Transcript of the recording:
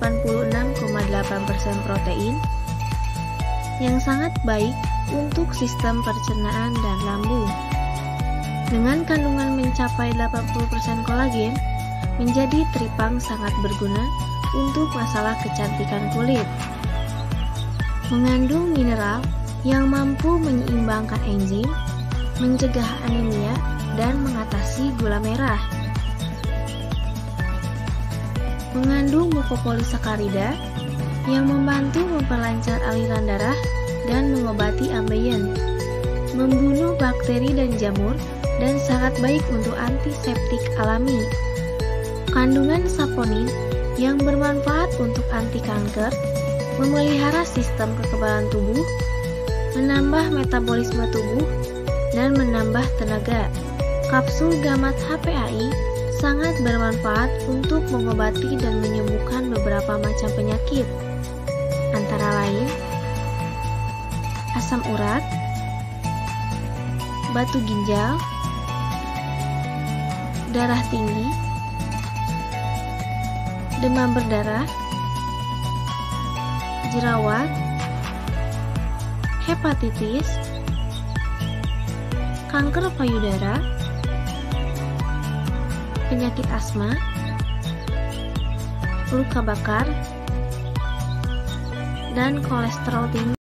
86,8% protein yang sangat baik untuk sistem pencernaan dan lambung. Dengan kandungan mencapai 80% kolagen, menjadi tripang sangat berguna untuk masalah kecantikan kulit. Mengandung mineral yang mampu menyeimbangkan enzim, mencegah anemia, dan mengatasi gula merah. Mengandung mukopolisakarida yang membantu memperlancar aliran darah dan mengobati ambeien, membunuh bakteri dan jamur, dan sangat baik untuk antiseptik alami. Kandungan saponin yang bermanfaat untuk anti kanker, memelihara sistem kekebalan tubuh, menambah metabolisme tubuh, dan menambah tenaga. Kapsul Gamat HPAI sangat bermanfaat untuk mengobati dan menyembuhkan beberapa macam penyakit, antara lain asam urat, batu ginjal, darah tinggi, demam berdarah, jerawat, hepatitis, kanker payudara, penyakit asma, luka bakar, dan kolesterol tinggi.